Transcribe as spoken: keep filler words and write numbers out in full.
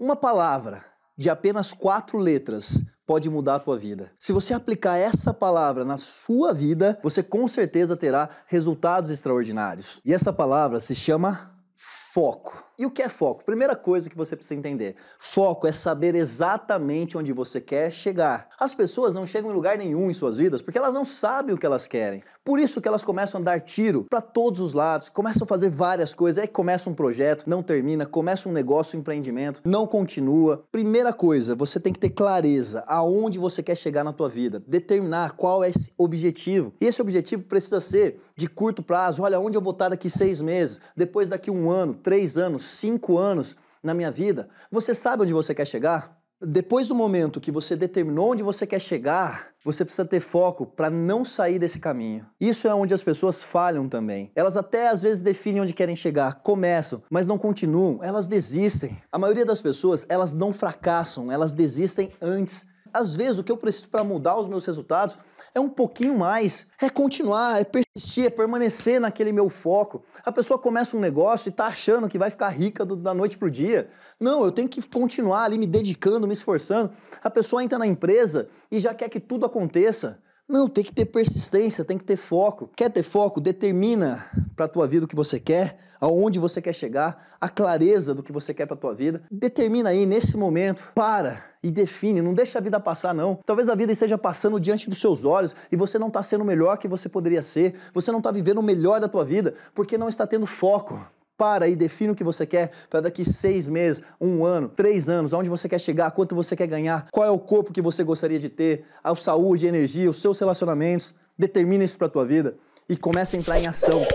Uma palavra de apenas quatro letras pode mudar a tua vida. Se você aplicar essa palavra na sua vida, você com certeza terá resultados extraordinários. E essa palavra se chama foco. E o que é foco? Primeira coisa que você precisa entender. Foco é saber exatamente onde você quer chegar. As pessoas não chegam em lugar nenhum em suas vidas porque elas não sabem o que elas querem. Por isso que elas começam a dar tiro para todos os lados, começam a fazer várias coisas, aí começa um projeto, não termina, começa um negócio, um empreendimento, não continua. Primeira coisa, você tem que ter clareza aonde você quer chegar na tua vida, determinar qual é esse objetivo. E esse objetivo precisa ser de curto prazo. Olha, onde eu vou estar daqui seis meses, depois daqui um ano, três anos, cinco anos na minha vida. Você sabe onde você quer chegar? Depois do momento que você determinou onde você quer chegar, você precisa ter foco para não sair desse caminho. Isso é onde as pessoas falham também. Elas até às vezes definem onde querem chegar, começam, mas não continuam, elas desistem. A maioria das pessoas, elas não fracassam, elas desistem antes. Às vezes o que eu preciso para mudar os meus resultados é um pouquinho mais, é continuar, é persistir, é permanecer naquele meu foco. A pessoa começa um negócio e tá achando que vai ficar rica do, da noite pro dia. Não, eu tenho que continuar ali me dedicando, me esforçando. A pessoa entra na empresa e já quer que tudo aconteça. Não, tem que ter persistência, tem que ter foco. Quer ter foco? Determina para a tua vida o que você quer, aonde você quer chegar, a clareza do que você quer para a tua vida. Determina aí, nesse momento, para e define, não deixa a vida passar não. Talvez a vida esteja passando diante dos seus olhos e você não está sendo o melhor que você poderia ser, você não está vivendo o melhor da tua vida, porque não está tendo foco. Para e define o que você quer para daqui seis meses, um ano, três anos, aonde você quer chegar, quanto você quer ganhar, qual é o corpo que você gostaria de ter, a saúde, a energia, os seus relacionamentos. Determina isso para a tua vida e comece a entrar em ação.